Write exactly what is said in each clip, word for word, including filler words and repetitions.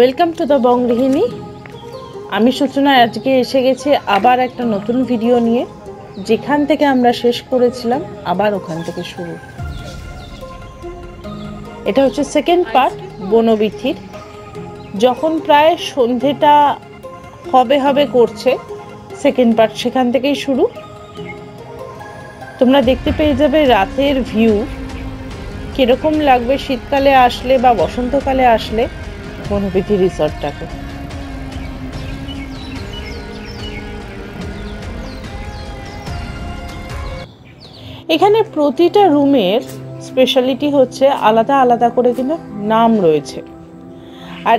Welcome to the Bong গৃহিণী। আমি সূচনা আজকে এসে গেছি আবার একটা নতুন ভিডিও নিয়ে। যেখান থেকে আমরা শেষ করেছিলাম আবার ওখান থেকে শুরু। এটা হচ্ছে সেকেন্ড পার্ট বোনো ভিটিতিত। যখন প্রায় সন্ধেটা হবে হবে করছে সেকেন্ড পার্ট সেখান থেকেই শুরু। তোমরা দেখতে পেয়ে যাবে রাতের ভিউ কীরকম লাগবে শীতকালে আসলে বা বসন্তকালে আসলে বোনো ভিটিতিত রিসর্টটাকে। এখানে প্রতিটা রুমের স্পেশালিটি হচ্ছে আলাদা আলাদা করে কিন্তু নাম রয়েছে। আর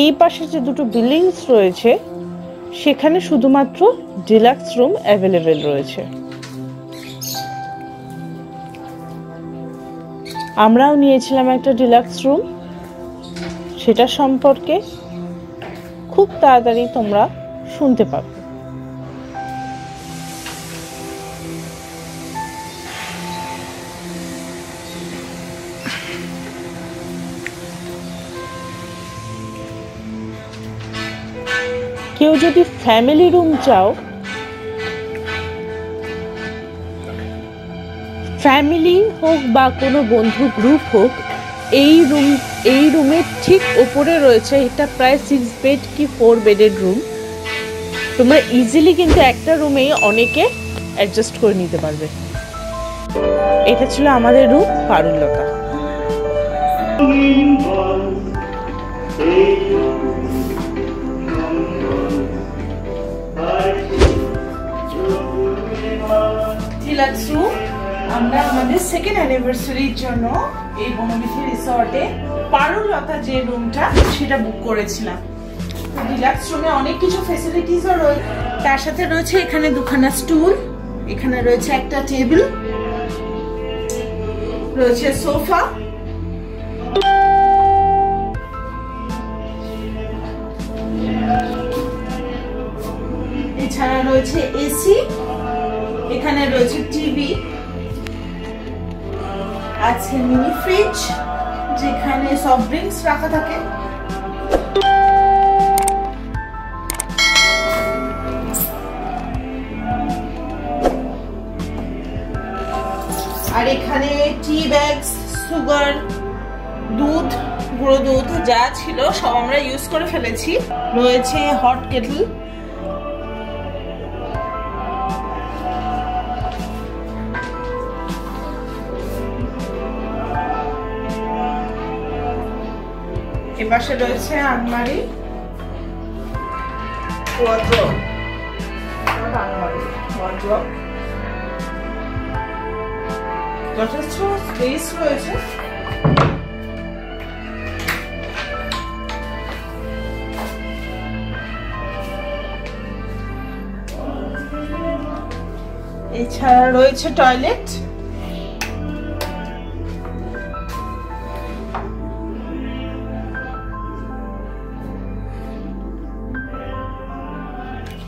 এই পাশে যে দুটো বিল্ডিংস রয়েছে সেখানে শুধুমাত্র ডিলাক্স রুম অ্যাভেলেবেল রয়েছে। আমরাও নিয়েছিলাম একটা ডিলাক্স রুম, সেটা সম্পর্কে খুব তাড়াতাড়ি তোমরা শুনতে পাবে। কেউ যদি ফ্যামিলি রুম চাও, ফ্যামিলি হোক বা কোনো বন্ধু গ্রুপ হোক, এই রুম এই রুমের ঠিক ওপরে রয়েছে। এটা প্রায় সিক্স বেড কি ফোর বেডের রুম। তোমরা ইজিলি কিন্তু একটা রুমেই অনেকে অ্যাডজাস্ট করে নিতে পারবে। এটা ছিল আমাদের রুম পারুলতা। ডিলাক্স রুম আমরা আমাদের সেকেন্ড অ্যানিভার্সারির জন্য এই বোনো ভিটিতিত রিসর্টে পারুলতা যে রুমটা সেটা বুক করেছিলাম। ডিলাক্স রুমে অনেক কিছু ফেসিলিটিসও রয়েছে, তার সাথে রয়েছে এখানে দুখানা স্টুল, এখানে রয়েছে একটা টেবিল, রয়েছে সোফা, এছাড়া রয়েছে এসি, এখানে রয়েছে টিভি, আছে মিনি ফ্রিজ যেখানে সফট ড্রিঙ্কস রাখা থাকে, আর এখানে টি ব্যাগস, সুগার, দুধ, গুঁড়ো দুধ যা ছিল সব আমরা ইউজ করে ফেলেছি। রয়েছে হট কেটল, পাশে রয়েছে আলমারি, যথেষ্ট স্পেস রয়েছে। এছাড়া রয়েছে টয়লেট,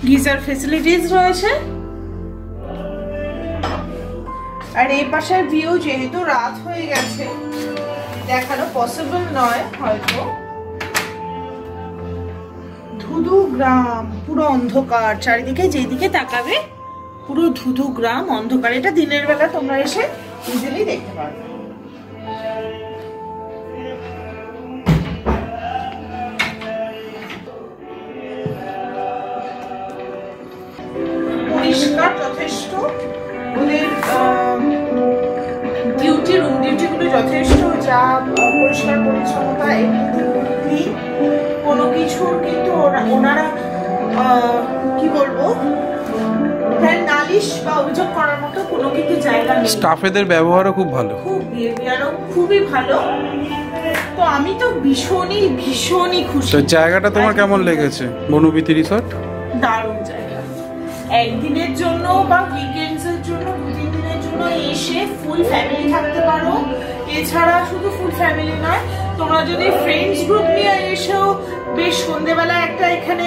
গিজার ফেসিলিটিস রয়েছে। আর এই পাশের ভিউ যেহেতু রাত হয়ে গেছে দেখানো পসিবল নয়, হয়তো ধুধু গ্রাম, পুরো অন্ধকার চারিদিকে, যেদিকে তাকাবে পুরো ধুধু গ্রাম, অন্ধকার। এটা দিনের বেলা তোমরা এসে ইজিলি দেখতে পারবে। যথেষ্ট ওদের ডিউটি রুম ডিউটিগুলো যথেষ্ট যা পরিষ্কার পরিচ্ছন্নতা, কোনো কিছুর কিন্তু ওনারা কি বলবো নালিশ বা অভিযোগ করার মতো কোনো কিছু জায়গা নেই। স্টাফেদের ব্যবহারও খুব ভালো, খুব বিহেভিয়ারও খুবই ভালো। তো আমি তো ভীষণই ভীষণই খুশি। তো জায়গাটা তোমার কেমন লেগেছে বোনো ভিটিতিত রিসর্ট? দারুণ জায়গা। একদিনের জন্য বা উইকেন্ডসের জন্য, দু তিন দিনের জন্য এসে ফুল ফ্যামিলি থাকতে পারো। এছাড়া শুধু ফুল ফ্যামিলি নয়, তোমরা যদি ফ্রেন্ডস গ্রুপ নিয়ে এসো, বেশ সন্ধ্যেবেলা একটা এখানে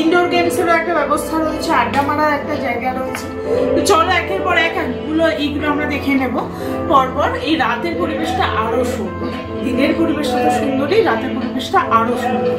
ইনডোর গেমসেরও একটা ব্যবস্থা রয়েছে, আড্ডা মারার একটা জায়গা রয়েছে। তো চলো একের পর এক একগুলো এইগুলো আমরা দেখে নেব পরপর। এই রাতের পরিবেশটা আরও সুন্দর, দিনের পরিবেশটা তো সুন্দরই, রাতের পরিবেশটা আরও সুন্দর।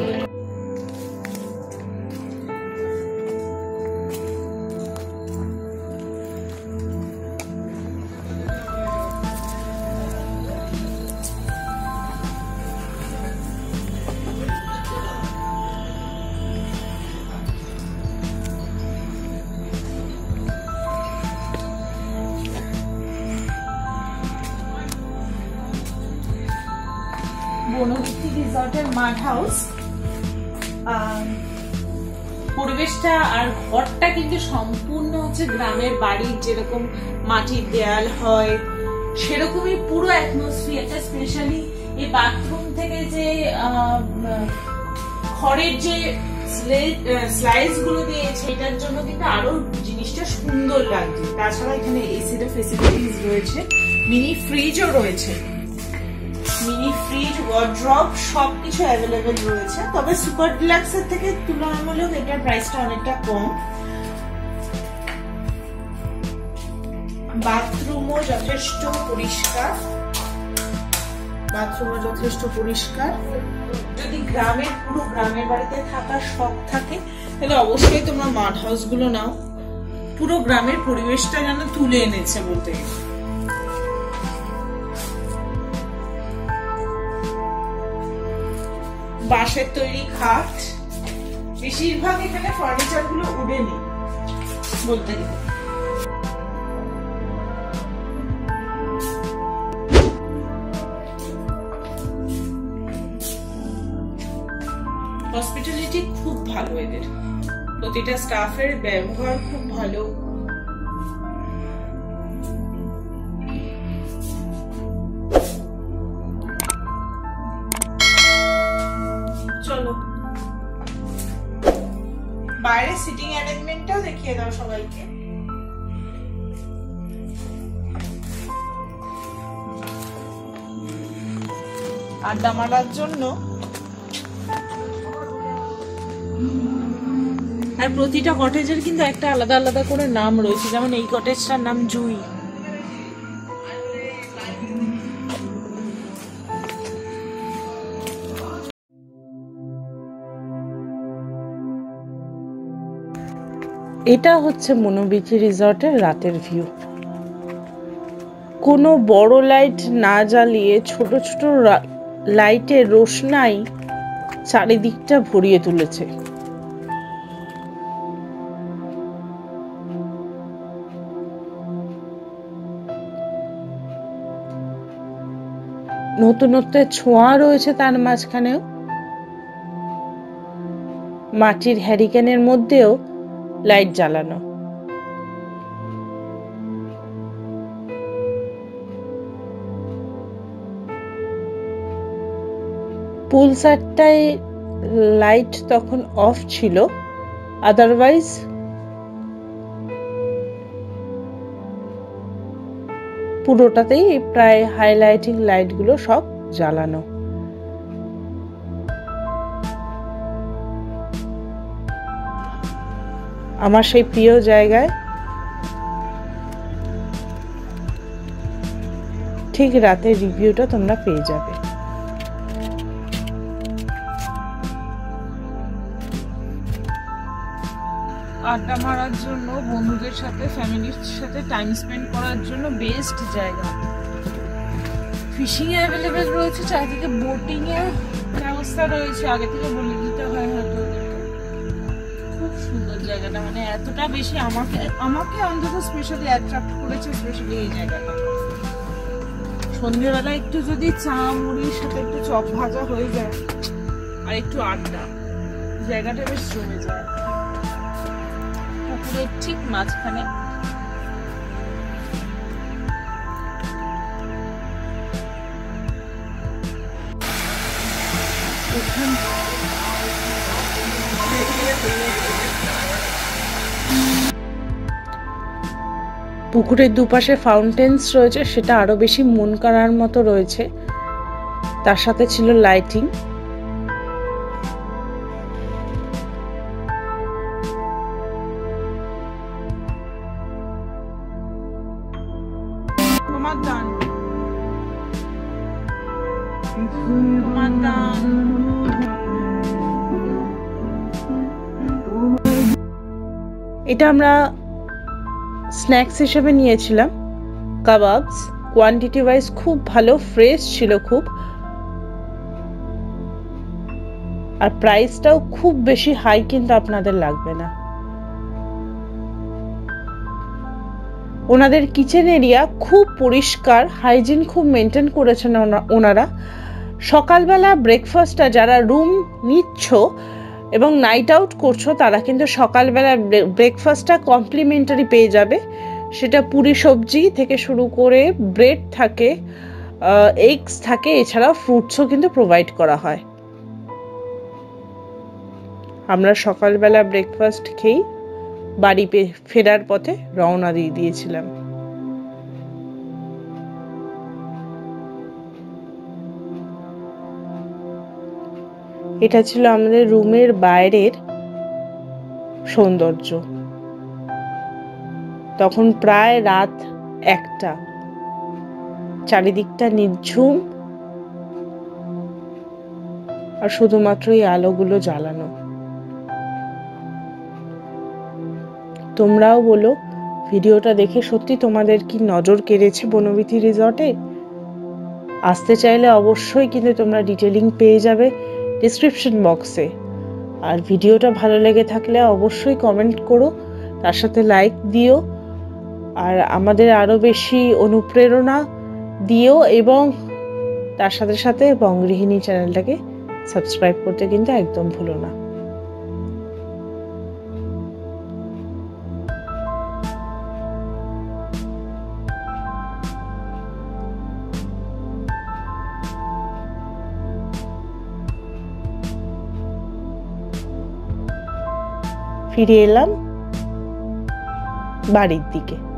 পরিবেশটা আর ঘরটা কিন্তু সম্পূর্ণ হচ্ছে গ্রামের বাড়ির যেরকম মাটির দেয়াল হয় সেরকমই পুরো অ্যাটমসফিয়ারটা। স্পেশালি এই বাথরুম থেকে যে ঘরের যে স্লাইস গুলো দিয়েছে এটার জন্য কিন্তু আরো জিনিসটা সুন্দর লাগছে। তাছাড়া এখানে এসির ফেসিলিটিস রয়েছে, মিনি ফ্রিজও রয়েছে, মিনি ফ্রিজ, ওয়ার্ড্রপ সবকিছু অ্যাভেলেবেল রয়েছে। তবে সুপার ডিলাক্সের থেকে তুলনামূলক এটার প্রাইসটা অনেকটা কম। বাথরুমও যথেষ্ট পরিষ্কার, বাথরুমও যথেষ্ট পরিষ্কার। যদি গ্রামের পুরো গ্রামের বাড়িতে থাকার শখ থাকে তাহলে অবশ্যই তোমরা মাড হাউস গুলো নাও, পুরো গ্রামের পরিবেশটা যেন তুলে এনেছে বলতে গেলে। বাঁশের তৈরি খাট, বেশিরভাগ এখানে ফার্নিচার গুলো উডেনি বলতে গেলে। হসপিটালিটি খুব ভালো এদের, প্রতিটা স্টাফের ব্যবহার খুব ভালো। বাইরে সিটিং অ্যারেঞ্জমেন্টটাও দেখিয়ে দাও সবাইকে। আড্ডা মারার জন্য আর প্রতিটা কটেজের কিন্তু একটা আলাদা আলাদা করে নাম রয়েছে, যেমন এই কটেজটার নাম জুই। এটা হচ্ছে বোনো বিচি রিসর্টের রাতের ভিউ। কোনো বড় লাইট না জ্বালিয়ে ছোট ছোট লাইটের রোশনাই চারিদিকটা ভরিয়ে তুলেছে। নতুনত্বের ছোঁয়া রয়েছে তার মাঝখানেও। মাটির হ্যারিকেনের মধ্যেও লাইট জ্বালানো। পুল সাইডটায় লাইট তখন অফ ছিল, আদারওয়াইজ পুরোটাতেই প্রায় হাইলাইটিং লাইটগুলো সব জ্বালানো। আমার সেই প্রিয় জায়গায় ঠিক রাতের রিভিউটা তোমরা পেয়ে যাবে। আড্ডা মারার জন্য, বন্ধুদের সাথে ফ্যামিলির সাথে টাইম স্পেন্ড করার জন্য বেস্ট জায়গা। ফিশিং অ্যাভেলেবেল রয়েছে, চারিদিকে বোটিং এর ব্যবস্থা রয়েছে, আগে থেকে বলে দিতে হয় হয়তো। খুব সুন্দর জায়গাটা, মানে এতটা বেশি আমাকে আমাকে অন্তত স্পেশালি অ্যাট্রাক্ট করেছে স্পেশালি এই জায়গাটা। সন্ধ্যেবেলা একটু যদি চা মুড়ির সাথে একটু চপ ভাজা হয়ে যায় আর একটু আড্ডা, জায়গাটা বেশ জমে যায়। পুকুরের ঠিক মাঝখানে পুকুরের দুপাশে ফাউন্টেন্স রয়েছে, সেটা আরো বেশি মন কাড়ার মতো রয়েছে। তার সাথে ছিল লাইটিং। এটা আমরা স্ন্যাক্স হিসেবে নিয়েছিলাম, কাবাবস কোয়ান্টিটি ওয়াইজ খুব ভালো, ফ্রেশ ছিল খুব, আর প্রাইসটাও খুব বেশি হাই কিন্তু আপনাদের লাগবে না। ওনাদের কিচেন এরিয়া খুব পরিষ্কার, হাইজিন খুব মেনটেন করেছেন ওনারা। সকালবেলা ব্রেকফাস্টটা যারা রুম নিচ্ছ এবং নাইট আউট করছো তারা কিন্তু সকালবেলা ব্রেকফাস্টটা কমপ্লিমেন্টারি পেয়ে যাবে। সেটা পুরি সবজি থেকে শুরু করে ব্রেড থাকে, এগস থাকে, এছাড়া ফ্রুটসও কিন্তু প্রোভাইড করা হয়। আমরা সকালবেলা ব্রেকফাস্ট খেয়ে বাড়ি ফেরার পথে রওনা দিয়ে দিয়েছিলাম। এটা ছিল আমাদের রুমের বাইরের সৌন্দর্য। তখন প্রায় রাত একটা, চারিদিকটা নিঝুম আর শুধুমাত্র এই আলোগুলো জ্বালানো। তোমরাও বলো ভিডিওটা দেখে সত্যি তোমাদের কি নজর কেড়েছে বনবিথি রিসর্টে? আসতে চাইলে অবশ্যই কিন্তু তোমরা ডিটেলিং পেয়ে যাবে ডিসক্রিপশন বক্সে। আর ভিডিওটা ভালো লেগে থাকলে অবশ্যই কমেন্ট করো, তার সাথে লাইক দিও, আর আমাদের আরও বেশি অনুপ্রেরণা দিও, এবং তার সাথে সাথে বং গৃহিণী চ্যানেলটাকে সাবস্ক্রাইব করতে কিন্তু একদম ভুলো না। ফিরে এলাম বাড়ির দিকে।